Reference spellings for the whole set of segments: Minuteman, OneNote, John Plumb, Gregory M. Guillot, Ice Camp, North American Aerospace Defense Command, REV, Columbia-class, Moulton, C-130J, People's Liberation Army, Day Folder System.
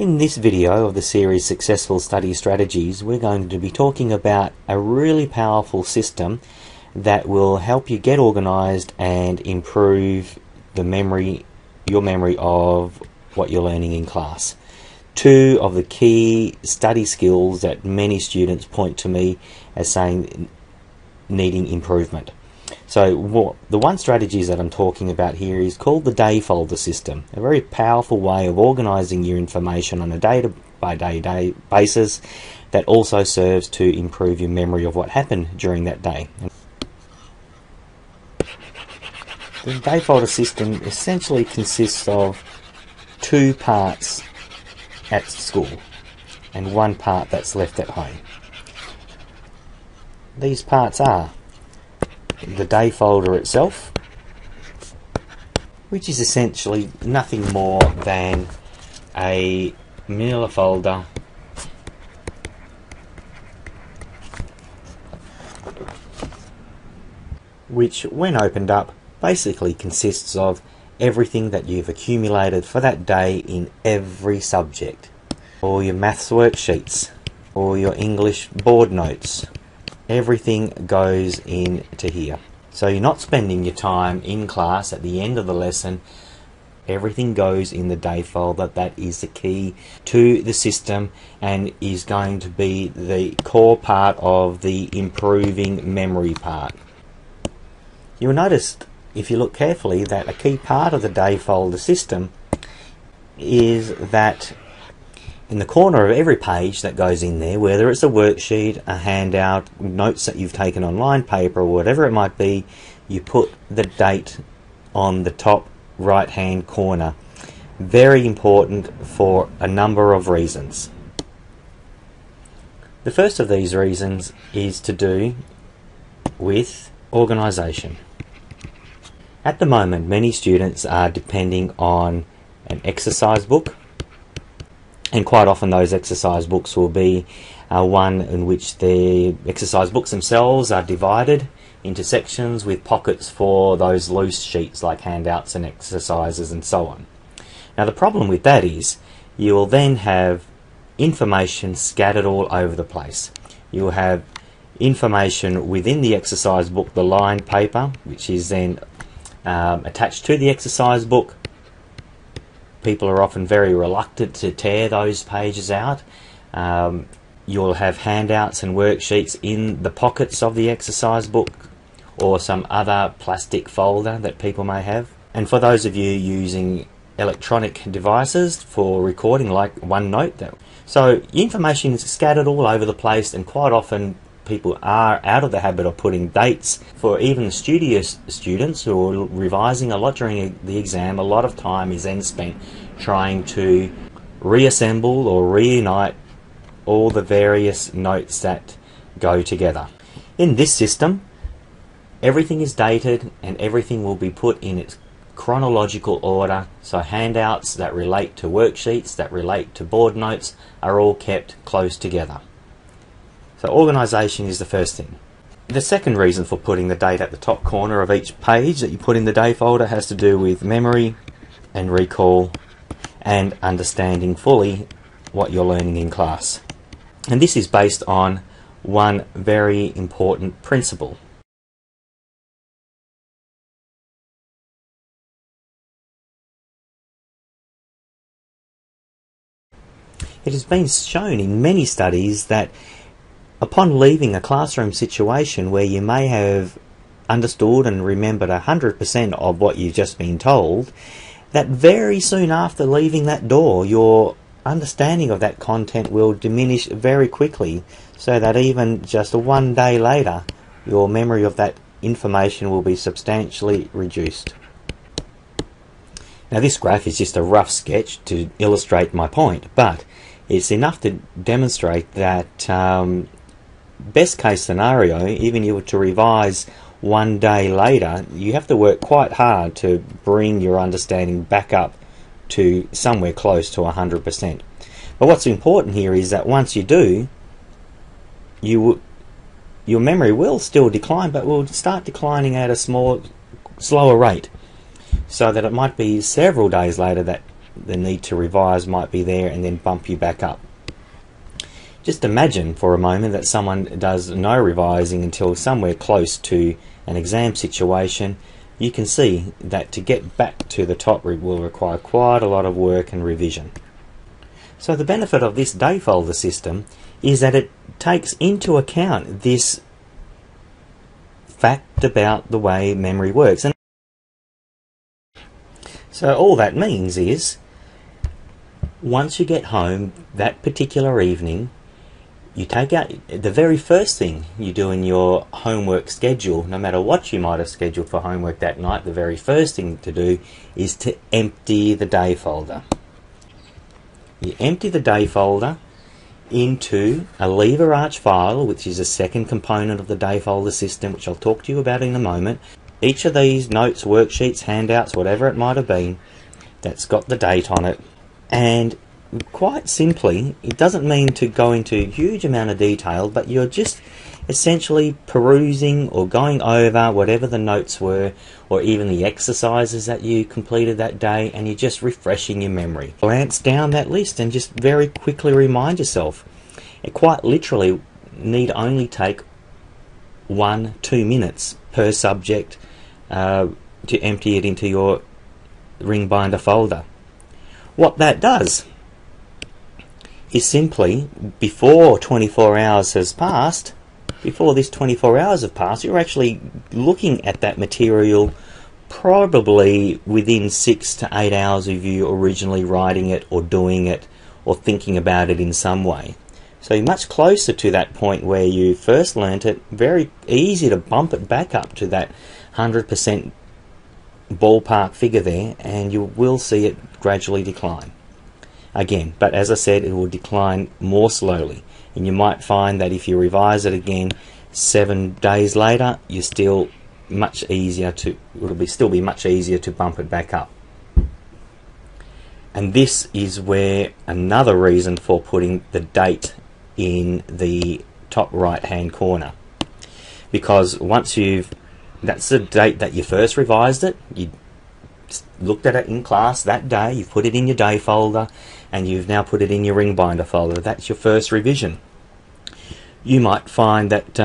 In this video of the series Successful Study Strategies, we're going to be talking about a really powerful system that will help you get organized and improve the memory, your memory of what you're learning in class. Two of the key study skills that many students point to me as saying needing improvement. So the one strategy that I'm talking about here is called the Day Folder System, a very powerful way of organising your information on a day-by-day basis that also serves to improve your memory of what happened during that day. The Day Folder System essentially consists of two parts at school and one part that's left at home. These parts are the day folder itself, which is essentially nothing more than a manila folder which, when opened up, basically consists of everything that you've accumulated for that day in every subject. All your maths worksheets, all your English board notes, everything goes into here. So you're not spending your time in class at the end of the lesson. Everything goes in the day folder. That is the key to the system and is going to be the core part of the improving memory part. You'll notice, if you look carefully, that a key part of the day folder system is that in the corner of every page that goes in there, whether it's a worksheet, a handout, notes that you've taken online, paper, or whatever it might be, you put the date on the top right hand corner. Very important for a number of reasons. The first of these reasons is to do with organisation. At the moment, many students are depending on an exercise book, and quite often those exercise books will be one in which the exercise books themselves are divided into sections with pockets for those loose sheets like handouts and exercises and so on. Now the problem with that is you will then have information scattered all over the place. You will have information within the exercise book, the lined paper, which is then attached to the exercise book. People are often very reluctant to tear those pages out. You'll have handouts and worksheets in the pockets of the exercise book or some other plastic folder that people may have. And for those of you using electronic devices for recording like OneNote, so information is scattered all over the place, and quite often people are out of the habit of putting dates. For even studious students who are revising a lot during the exam, a lot of time is then spent trying to reassemble or reunite all the various notes that go together. In this system, everything is dated and everything will be put in its chronological order, so handouts that relate to worksheets, that relate to board notes, are all kept close together. So organisation is the first thing. The second reason for putting the date at the top corner of each page that you put in the day folder has to do with memory and recall and understanding fully what you're learning in class. And this is based on one very important principle. It has been shown in many studies that upon leaving a classroom situation where you may have understood and remembered 100% of what you've just been told, that very soon after leaving that door, your understanding of that content will diminish very quickly, so that even just one day later, your memory of that information will be substantially reduced. Now, this graph is just a rough sketch to illustrate my point, but it's enough to demonstrate that best case scenario, even if you were to revise one day later, you have to work quite hard to bring your understanding back up to somewhere close to 100%. But what's important here is that once you do, your memory will still decline, but will start declining at a slower rate, so that it might be several days later that the need to revise might be there, and then bump you back up. Just imagine for a moment that someone does no revising until somewhere close to an exam situation. You can see that to get back to the top will require quite a lot of work and revision. So the benefit of this day folder system is that it takes into account this fact about the way memory works. And so all that means is, once you get home that particular evening, you take out the very first thing you do in your homework schedule, no matter what you might have scheduled for homework that night, the very first thing to do is to empty the day folder. You empty the day folder into a lever arch file, which is a second component of the day folder system, which I'll talk to you about in a moment. Each of these notes, worksheets, handouts, whatever it might have been, that's got the date on it. And quite simply, it doesn't mean to go into a huge amount of detail, but you're just essentially perusing or going over whatever the notes were, or even the exercises that you completed that day, and you're just refreshing your memory. Glance down that list and just very quickly remind yourself. It quite literally need only take 1-2 minutes per subject to empty it into your ring binder folder. What that does is simply, before 24 hours has passed, before this 24 hours have passed, you're actually looking at that material probably within 6 to 8 hours of you originally writing it or doing it or thinking about it in some way. So you're much closer to that point where you first learnt it, very easy to bump it back up to that 100% ballpark figure there, and you will see it gradually decline. Again, but as I said, it will decline more slowly, and you might find that if you revise it again 7 days later, you're still much easier to, it'll still be much easier to bump it back up. And this is where another reason for putting the date in the top right hand corner, because once you've, that's the date that you first revised it, you looked at it in class that day, you put it in your day folder, and you've now put it in your ring binder folder. That's your first revision. You might find that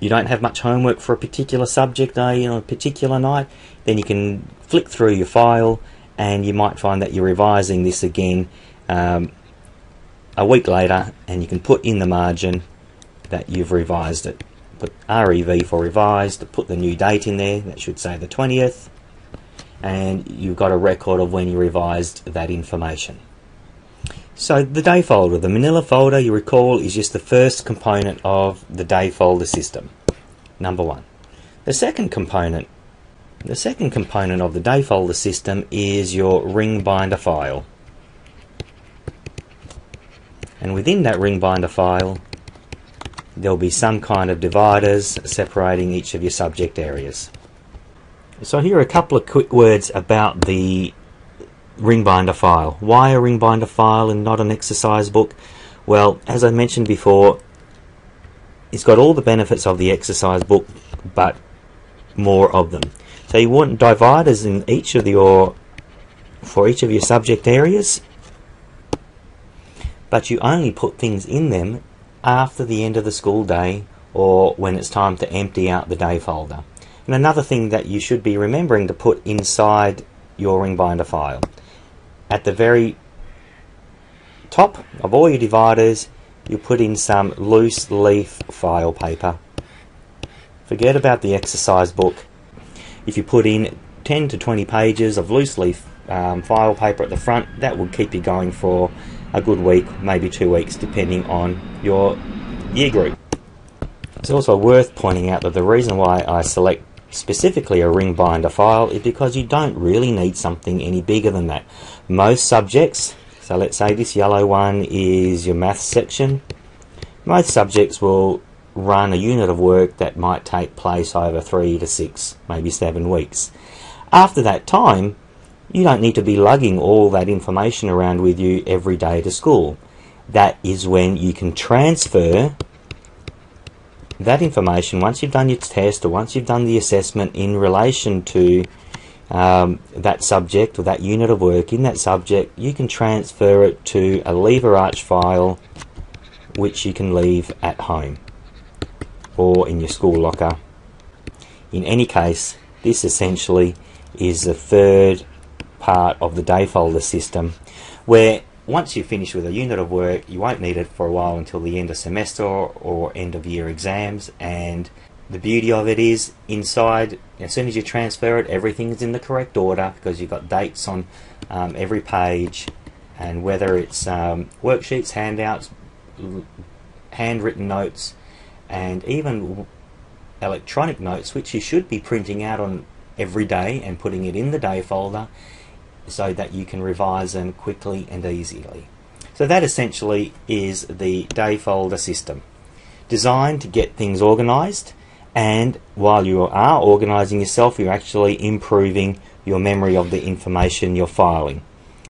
you don't have much homework for a particular subject day on a particular night, then you can flick through your file and you might find that you're revising this again a week later, and you can put in the margin that you've revised it. Put REV for revised, put the new date in there, that should say the 20th, and you've got a record of when you revised that information. So the day folder, the manila folder, you recall, is just the first component of the day folder system, number one. The second component of the day folder system is your ring binder file. And within that ring binder file, there'll be some kind of dividers separating each of your subject areas. So here are a couple of quick words about the ring binder file. Why a ring binder file and not an exercise book? Well, as I mentioned before, it's got all the benefits of the exercise book, but more of them. So you want dividers in each of your, for each of your subject areas, but you only put things in them after the end of the school day or when it's time to empty out the day folder. And another thing that you should be remembering to put inside your ring binder file, at the very top of all your dividers, you put in some loose leaf file paper. Forget about the exercise book. If you put in 10 to 20 pages of loose leaf file paper at the front, that will keep you going for a good week, maybe 2 weeks, depending on your year group. It's also worth pointing out that the reason why I select specifically a ring binder file is because you don't really need something any bigger than that. Most subjects, so let's say this yellow one is your maths section, most subjects will run a unit of work that might take place over 3 to 6, maybe 7 weeks. After that time, you don't need to be lugging all that information around with you every day to school. That is when you can transfer that information, once you've done your test or once you've done the assessment, in relation to that subject or that unit of work in that subject, you can transfer it to a lever arch file which you can leave at home or in your school locker. In any case, this essentially is the third part of the Day Folder system, where once you finish with a unit of work, you won't need it for a while until the end of semester or end of year exams. And the beauty of it is, inside, as soon as you transfer it, everything's in the correct order because you've got dates on every page, and whether it's worksheets, handouts, handwritten notes, and even electronic notes, which you should be printing out on every day and putting it in the Day Folder so that you can revise them quickly and easily. So that essentially is the Day Folder system, designed to get things organized. And while you are organizing yourself, you're actually improving your memory of the information you're filing.